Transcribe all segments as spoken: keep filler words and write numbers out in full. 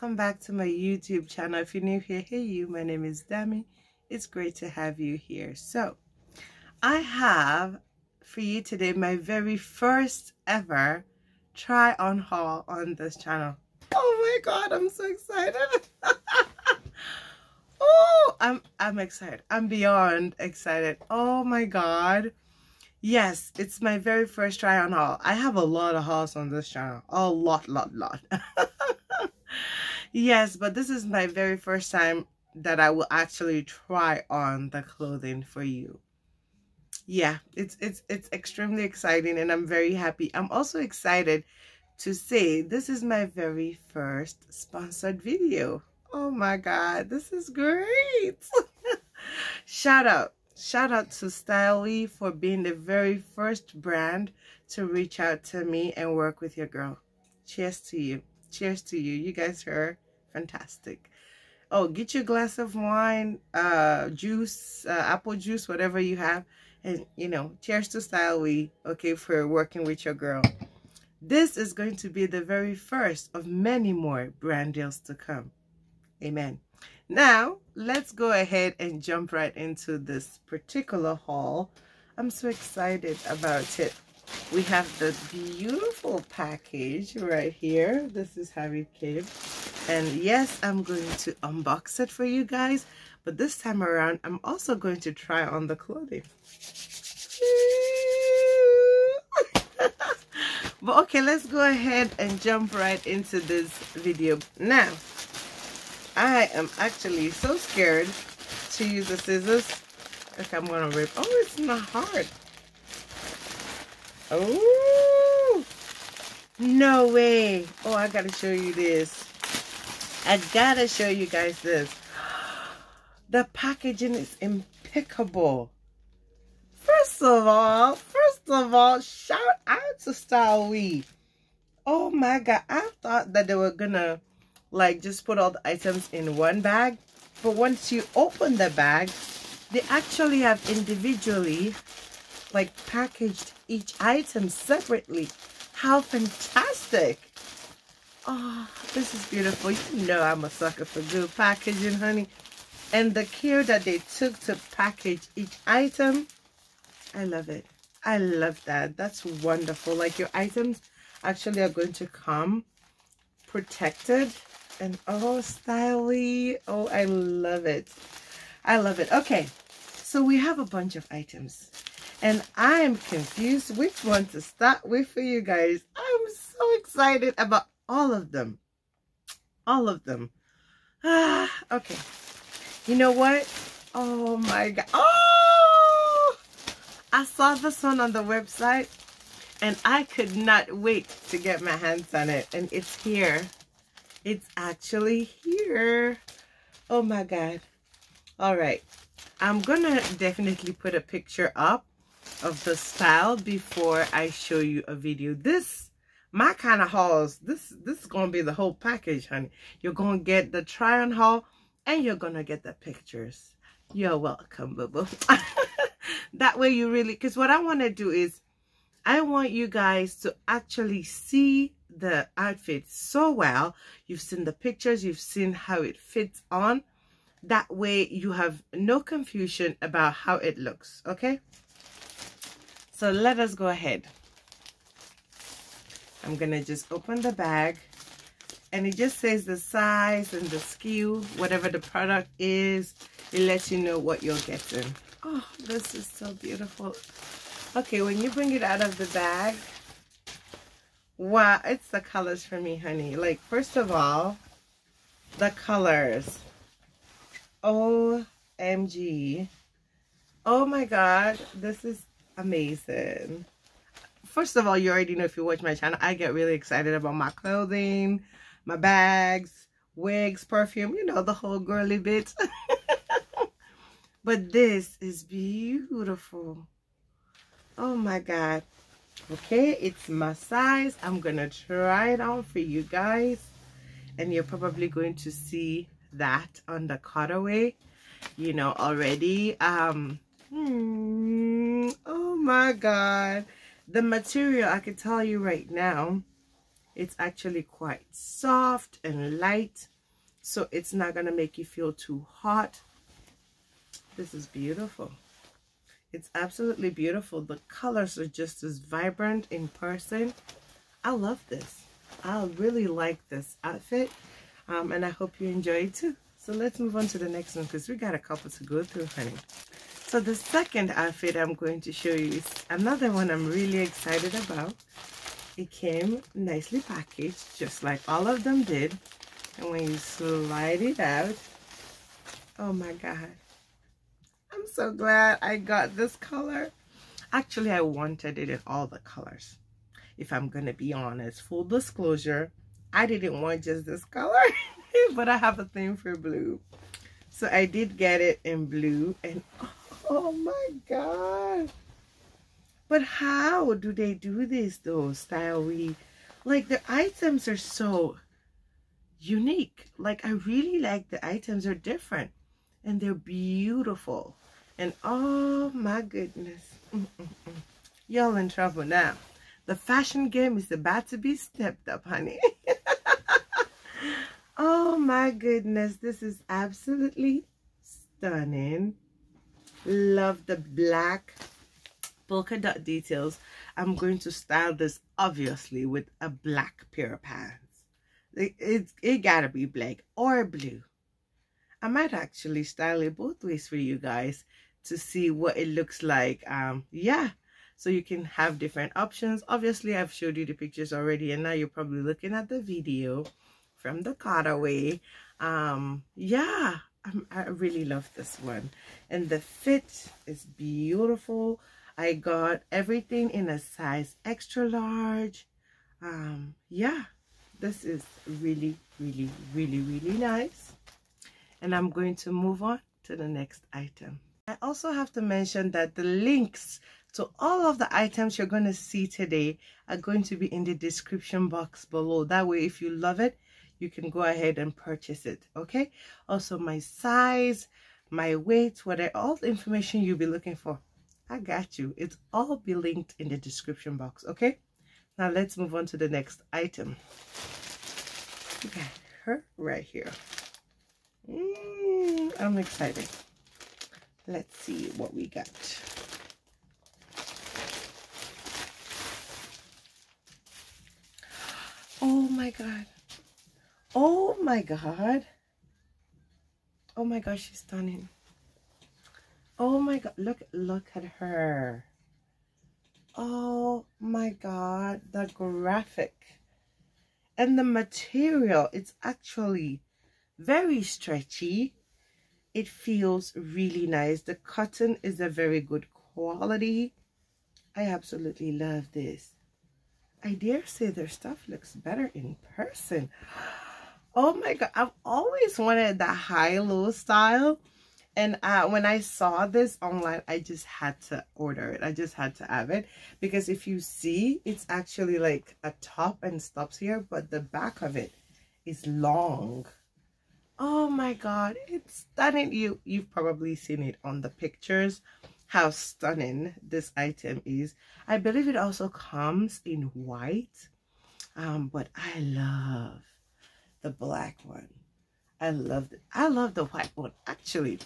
welcome back to my YouTube channel. If you're new here, hey you, my name is Dami. It's great to have you here. So I have for you today my very first ever try on haul on this channel. Oh my god, I'm so excited. Oh, I'm I'm excited. I'm beyond excited. Oh my god. Yes, it's my very first try on haul. I have a lot of hauls on this channel. A lot, lot, lot. Yes, but this is my very first time that I will actually try on the clothing for you. Yeah, it's it's it's extremely exciting and I'm very happy. I'm also excited to say this is my very first sponsored video. Oh my god, this is great. Shout out. Shout out to Stylewe for being the very first brand to reach out to me and work with your girl. Cheers to you. Cheers to you. You guys are fantastic. Oh, get your glass of wine, uh, juice, uh, apple juice, whatever you have. And, you know, cheers to Stylewe, okay, for working with your girl. This is going to be the very first of many more brand deals to come. Amen. Now, let's go ahead and jump right into this particular haul. I'm so excited about it. We have the beautiful package right here. This is how it came. And yes, I'm going to unbox it for you guys. But this time around, I'm also going to try on the clothing. But okay, let's go ahead and jump right into this video now. I am actually so scared to use the scissors. Like I'm gonna rip. Oh, it's not hard. Oh, no way. Oh, I gotta show you this. I gotta show you guys this. The packaging is impeccable. First of all, first of all, shout out to Stylewe. Oh my god, I thought that they were gonna like just put all the items in one bag, but once you open the bag, they actually have individually like packaged each item separately. How fantastic. Oh, this is beautiful. You know I'm a sucker for good packaging, honey, and the care that they took to package each item, I love it. I love that. That's wonderful. Like your items actually are going to come protected. And oh, Stylewe. Oh, I love it. I love it. Okay, so we have a bunch of items. And I'm confused which one to start with for you guys. I'm so excited about all of them. All of them. Ah, okay. You know what? Oh my god. Oh! I saw this one on the website. And I could not wait to get my hands on it. And it's here. It's actually here. Oh my god. All right, I'm gonna definitely put a picture up of the style before I show you a video. This my kind of hauls. This this is gonna be the whole package, honey. You're gonna get the try on haul and you're gonna get the pictures. You're welcome, boo boo. That way you really, because what I want to do is I want you guys to actually see the outfit so well. You've seen the pictures, you've seen how it fits on. That way you have no confusion about how it looks, okay? So let us go ahead. I'm gonna just open the bag and it just says the size and the S K U, whatever the product is. It lets you know what you're getting. Oh, this is so beautiful. Okay, when you bring it out of the bag, wow, it's the colors for me, honey. Like, first of all, the colors. O M G. Oh my god, this is amazing. First of all, you already know if you watch my channel, I get really excited about my clothing, my bags, wigs, perfume, you know, the whole girly bit. But this is beautiful. Oh my god. Okay, it's my size. I'm gonna try it on for you guys and you're probably going to see that on the cutaway, you know, already. Um hmm, oh my god, the material, I can tell you right now, It's actually quite soft and light, so it's not going to make you feel too hot. This is beautiful. It's absolutely beautiful. The colors are just as vibrant in person. I love this. I really like this outfit, um, and I hope you enjoy it too. So let's move on to the next one because we got a couple to go through, honey. So the second outfit I'm going to show you is another one I'm really excited about. It came nicely packaged, just like all of them did. And when you slide it out, oh my God. I'm so glad I got this color. Actually, I wanted it in all the colors. If I'm going to be honest, full disclosure, I didn't want just this color, but I have a thing for blue. So I did get it in blue, and oh my God. But how do they do this though, Stylewe? Like, the items are so unique. Like, I really like the items are different and they're beautiful. And oh my goodness. Mm-mm-mm. Y'all in trouble now. The fashion game is about to be stepped up, honey. Oh my goodness, this is absolutely stunning. Love the black polka dot details. I'm going to style this obviously with a black pair of pants. It, it, it gotta be black or blue. I might actually style it both ways for you guys to see what it looks like. Um, yeah. So you can have different options. Obviously, I've showed you the pictures already, and now you're probably looking at the video from the cutaway. Um, yeah, I'm, I really love this one. And the fit is beautiful. I got everything in a size extra large. Um, yeah, this is really, really, really, really nice. And I'm going to move on to the next item. I also have to mention that the links so all of the items you're going to see today are going to be in the description box below. That way, if you love it, you can go ahead and purchase it, okay? Also, my size, my weight, whatever, all the information you'll be looking for, I got you. It's all be linked in the description box, okay? Now, let's move on to the next item. We got her right here. Mm, I'm excited. Let's see what we got. Oh my God. Oh my God. Oh my gosh, she's stunning. Oh my God. Look, look at her. Oh my God. The graphic and the material. It's actually very stretchy. It feels really nice. The cotton is a very good quality. I absolutely love this. I dare say their stuff looks better in person. Oh my God, I've always wanted that high-low style. And uh, when I saw this online, I just had to order it. I just had to have it. Because if you see, it's actually like a top and stops here, but the back of it is long. Oh my God, it's stunning. You, you've probably seen it on the pictures. How stunning this item is. I believe it also comes in white, um, but I love the black one. I love it. I love the white one. Actually,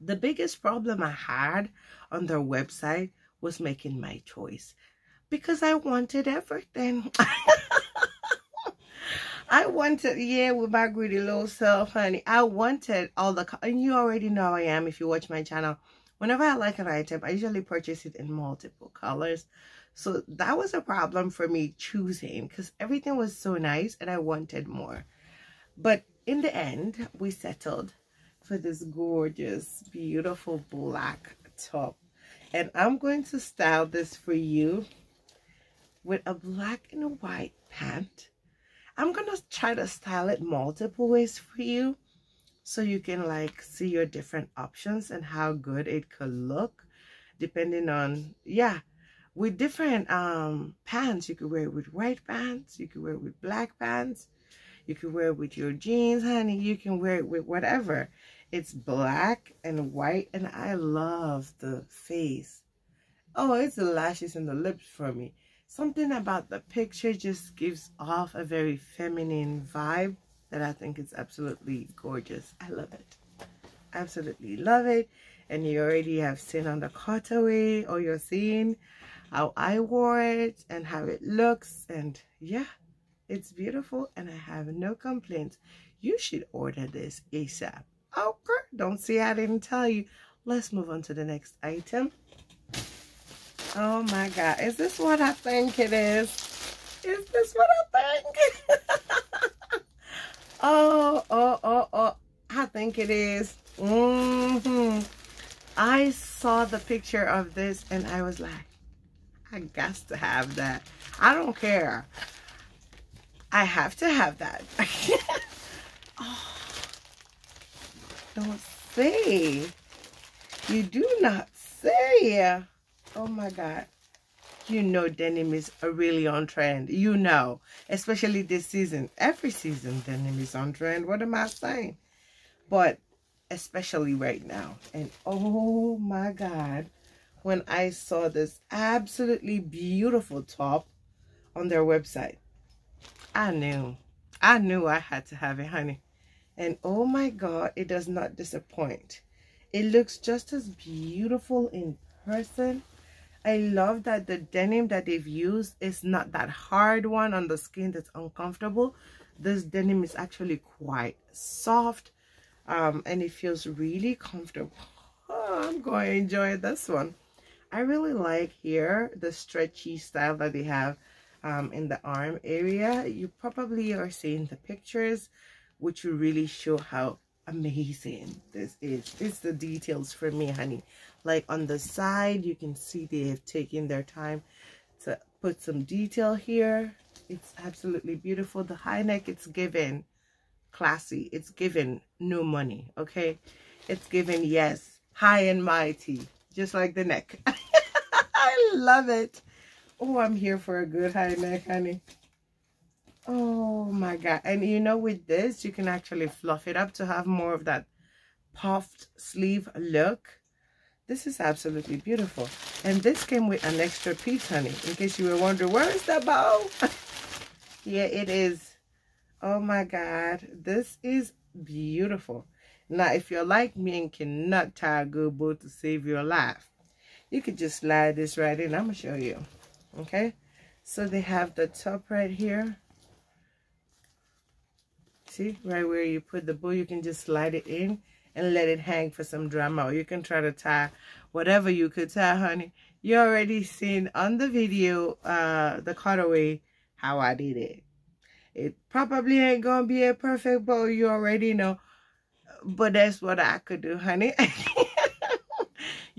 the biggest problem I had on their website was making my choice because I wanted everything. I wanted, yeah, with my greedy little self, honey. I wanted all the, and you already know I am if you watch my channel. Whenever I like an item, I usually purchase it in multiple colors. So that was a problem for me choosing because everything was so nice and I wanted more. But in the end, we settled for this gorgeous, beautiful black top. And I'm going to style this for you with a black and a white pant. I'm going to try to style it multiple ways for you, so you can like see your different options and how good it could look depending on, yeah, with different um pants. You could wear it with white pants, you could wear it with black pants, you could wear it with your jeans, honey, you can wear it with whatever. It's black and white, and I love the face. Oh, it's the lashes and the lips for me. something about the picture just gives off a very feminine vibe that I think is absolutely gorgeous. I love it. Absolutely love it. And you already have seen on the cutaway, or you're seeing how I wore it and how it looks. And yeah, it's beautiful and I have no complaints. You should order this ASAP. Okay, don't see I didn't tell you. Let's move on to the next item. Oh my God, is this what I think it is? Is this what I think? oh, oh, oh, oh, I think it is. Mm-hmm. I saw the picture of this and I was like, I got to have that. I don't care. I have to have that. Oh, don't say. You do not say. Oh my God. You know denim is really on trend. You know. Especially this season. Every season denim is on trend. What am I saying? But especially right now. And oh my God. When I saw this absolutely beautiful top on their website, I knew. I knew I had to have it, honey. And oh my God, it does not disappoint. It looks just as beautiful in person. I love that the denim that they've used is not that hard one on the skin that's uncomfortable. This denim is actually quite soft, um, and it feels really comfortable. Oh, I'm going to enjoy this one. I really like here the stretchy style that they have um, in the arm area. You probably are seeing the pictures, which will really show how amazing this is. It's the details for me, honey. Like on the side, you can see they have taken their time to put some detail here. It's absolutely beautiful. The high neck, it's given classy. It's given no money, okay? It's given, yes, high and mighty, just like the neck. I love it. Oh, I'm here for a good high neck, honey. Oh my God. And you know, with this you can actually fluff it up to have more of that puffed sleeve look. This is absolutely beautiful. And this came with an extra piece, honey, in case you were wondering where is the bow. Yeah, it is. Oh my God, this is beautiful. Now if you're like me and cannot tie a good bow to save your life, you could just slide this right in. I'm gonna show you. Okay, so they have the top right here. See, right where you put the bow, you can just slide it in and let it hang for some drama. Or you can try to tie whatever you could tie, honey. You already seen on the video, uh, the cutaway, how I did it. It probably ain't gonna be a perfect bow, you already know. But that's what I could do, honey.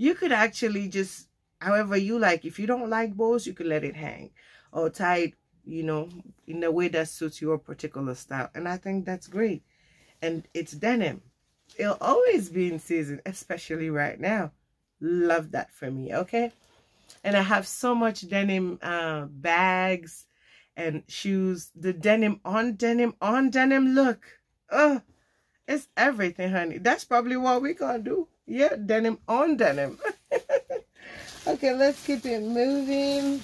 You could actually just, however you like. If you don't like bows, you could let it hang. Or tie it, you know, in a way that suits your particular style. And I think that's great. And it's denim. It'll always be in season, especially right now. Love that for me, okay? And I have so much denim uh, bags and shoes. The denim on denim on denim look. Oh, it's everything, honey. That's probably what we're going to do. Yeah, denim on denim. Okay, let's keep it moving.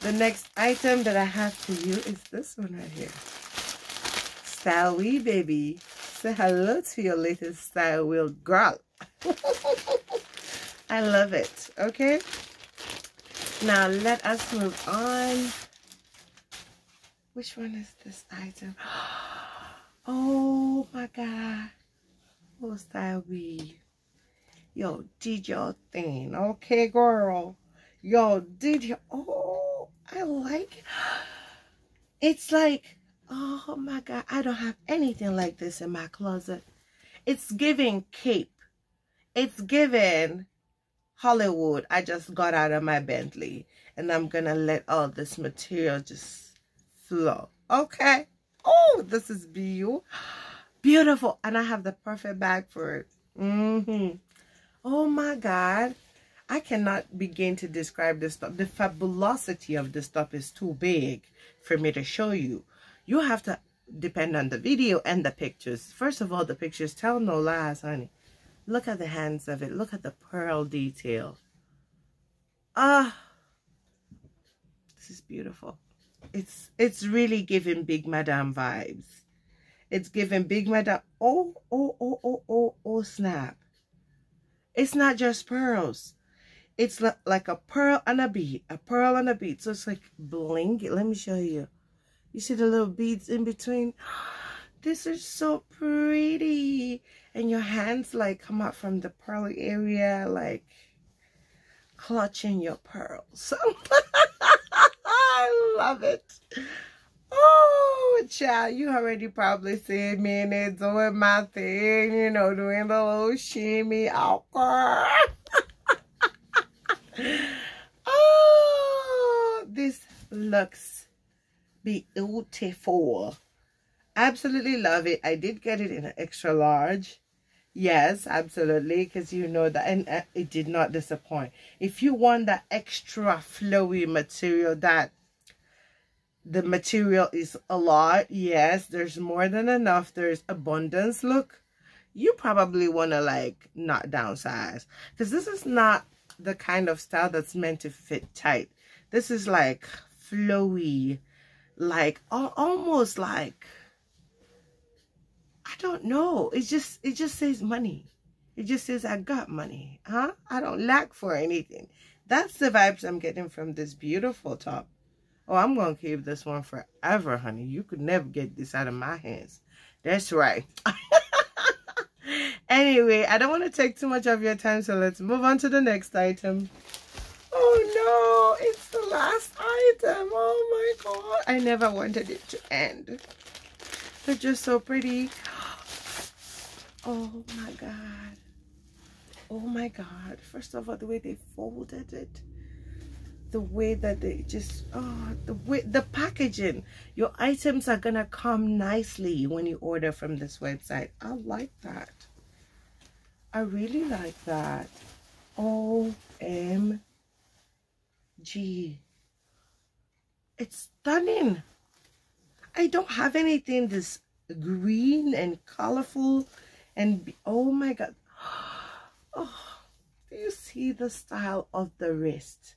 The next item that I have for you is this one right here. Stylewe, baby. Say hello to your latest style wheel girl. I love it. Okay. Now let us move on. Which one is this item? Oh my God. Oh, Stylewe. Yo, did your thing. Okay, girl. Yo, did your... Oh. I like it. It's like, oh my God, I don't have anything like this in my closet. It's giving cape. It's giving Hollywood. I just got out of my Bentley and I'm going to let all this material just flow. Okay. Oh, this is beautiful. Beautiful. And I have the perfect bag for it. Mm-hmm. Oh my God. I cannot begin to describe this stuff. The fabulosity of this stuff is too big for me to show you. You have to depend on the video and the pictures. First of all, the pictures tell no lies, honey. Look at the hands of it. Look at the pearl detail. Ah, is beautiful. It's it's really giving Big Madame vibes. It's giving Big Madame. Oh, oh, oh, oh, oh, oh, snap. It's not just pearls. It's like a pearl and a bead. A pearl and a bead. So it's like bling. Let me show you. You see the little beads in between? This is so pretty. And your hands like come out from the pearly area, like clutching your pearls. I love it. Oh, child, you already probably seen me in there doing my thing, you know, doing the little shimmy out. Oh, this looks beautiful. Absolutely love it. I did get it in an extra large. Yes, absolutely, because you know that, and uh, it did not disappoint. If you want that extra flowy material, that the material is a lot, yes, there's more than enough, there's abundance. Look, you probably want to like not downsize, because this is not the kind of style that's meant to fit tight. This is like flowy, like almost like, I don't know, it's just it just says money. It just says I got money, huh? I don't lack for anything. That's the vibes I'm getting from this beautiful top. Oh, I'm going to keep this one forever, honey. You could never get this out of my hands. That's right. Anyway, I don't want to take too much of your time, so let's move on to the next item. Oh, no. It's the last item. Oh, my God. I never wanted it to end. They're just so pretty. Oh, my God. Oh, my God. First of all, the way they folded it. The way that they just, oh, the way, the packaging. Your items are gonna come nicely when you order from this website. I like that. I really like that. O M G. It's stunning. I don't have anything this green and colorful and, oh my God. Oh, do you see the style of the wrist?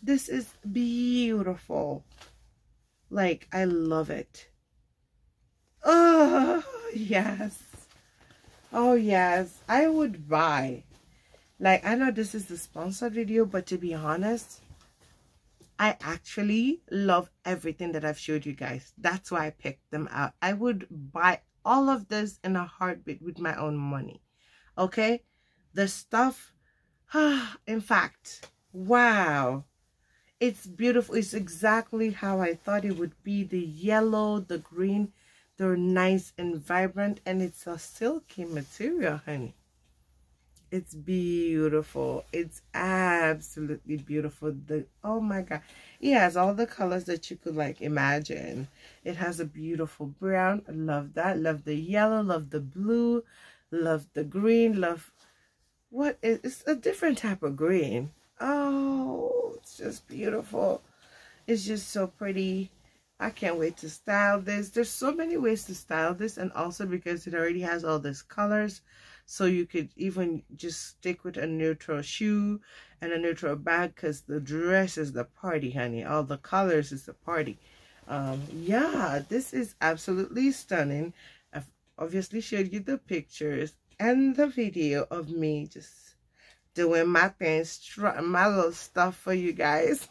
This is beautiful. Like, I love it. Oh, yes. Oh, yes. I would buy. Like, I know this is the sponsored video, but to be honest, I actually love everything that I've showed you guys. That's why I picked them out. I would buy all of this in a heartbeat with my own money. Okay? The stuff, in fact, wow. It's beautiful. It's exactly how I thought it would be. The yellow, the green, they're nice and vibrant. And it's a silky material, honey. It's beautiful. It's absolutely beautiful. The, oh, my God. It has all the colors that you could, like, imagine. It has a beautiful brown. I love that. Love the yellow. Love the blue. Love the green. Love what is... It's a different type of green. Oh, it's just beautiful. It's just so pretty. I can't wait to style this. There's so many ways to style this, and also because it already has all these colors, so you could even just stick with a neutral shoe and a neutral bag, because the dress is the party, honey. All the colors is the party. Um yeah, this is absolutely stunning. I've obviously showed you the pictures and the video of me just doing my thing, my little stuff for you guys.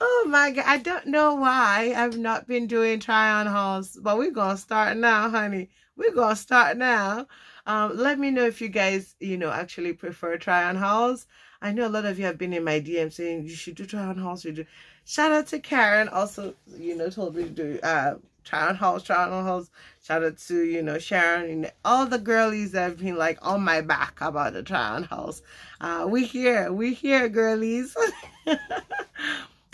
Oh my God, I don't know why I've not been doing try on hauls, but we're gonna start now, honey. We're gonna start now. Um, let me know if you guys, you know, actually prefer try on hauls. I know a lot of you have been in my D M saying you should do try on hauls. You do. Shout out to Karen, also, you know, told me to do uh, try on hauls, try on hauls. Shout out to, you know, Sharon and all the girlies that have been like on my back about the try on hauls. Uh, we here, we here, girlies.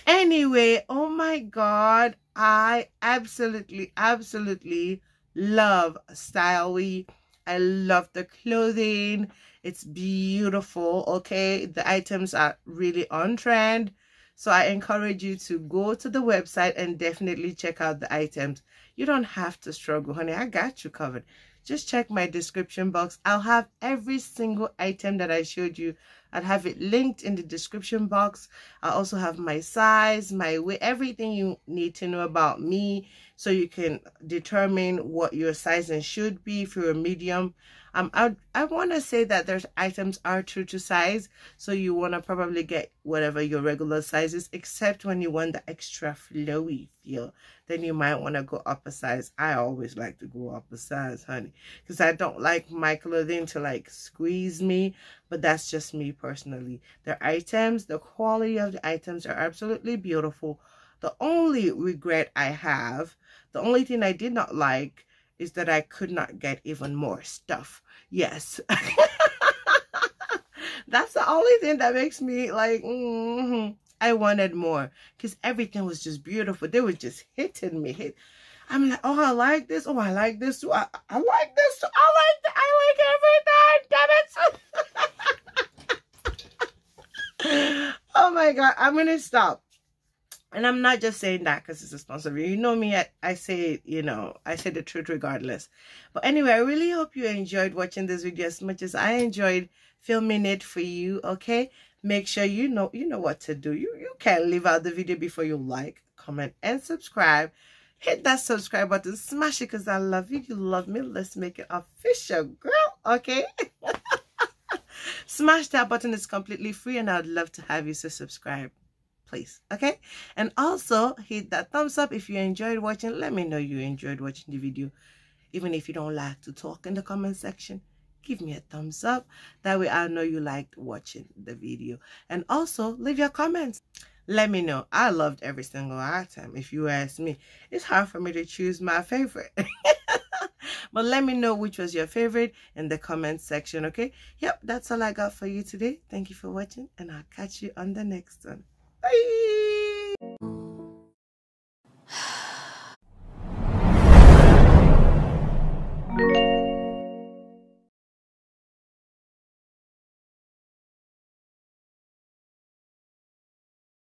Anyway, oh my God, I absolutely, absolutely love Stylewe. I love the clothing. It's beautiful. Okay, the items are really on trend. So I encourage you to go to the website and definitely check out the items. You don't have to struggle, honey. I got you covered. Just check my description box. I'll have every single item that I showed you I'd have it linked in the description box. I also have my size, my weight, everything you need to know about me so you can determine what your sizing should be if you're a medium. Um, I, I want to say that there's items are true to size, so you want to probably get whatever your regular size is, except when you want the extra flowy feel, then you might want to go up a size. I always like to go up a size, honey, because I don't like my clothing to like squeeze me, but that's just me personally. The items, the quality of the items are absolutely beautiful. The only regret I have, the only thing I did not like, is that I could not get even more stuff. Yes. That's the only thing that makes me like, mm-hmm. I wanted more because everything was just beautiful. They were just hitting me. Hit. I'm like, oh, I like this. Oh, I like this too. I, I like this too. I like, I like everything. Damn it. Oh my God. I'm going to stop. And I'm not just saying that because it's a sponsor. You know me, I, I say, you know, I say the truth regardless. But anyway, I really hope you enjoyed watching this video as much as I enjoyed filming it for you, okay? Make sure you know you know what to do. You, you can't leave out the video before you like, comment, and subscribe. Hit that subscribe button. Smash it because I love you. You love me. Let's make it official, girl, okay? Smash that button. It's completely free and I'd love to have you, so subscribe, please, okay? And also hit that thumbs up if you enjoyed watching. Let me know you enjoyed watching the video. Even if you don't like to talk in the comment section, give me a thumbs up. That way I know you liked watching the video. And also leave your comments. Let me know. I loved every single item. If you ask me, it's hard for me to choose my favorite. But let me know which was your favorite in the comment section, okay? Yep, that's all I got for you today. Thank you for watching and I'll catch you on the next one. Bye.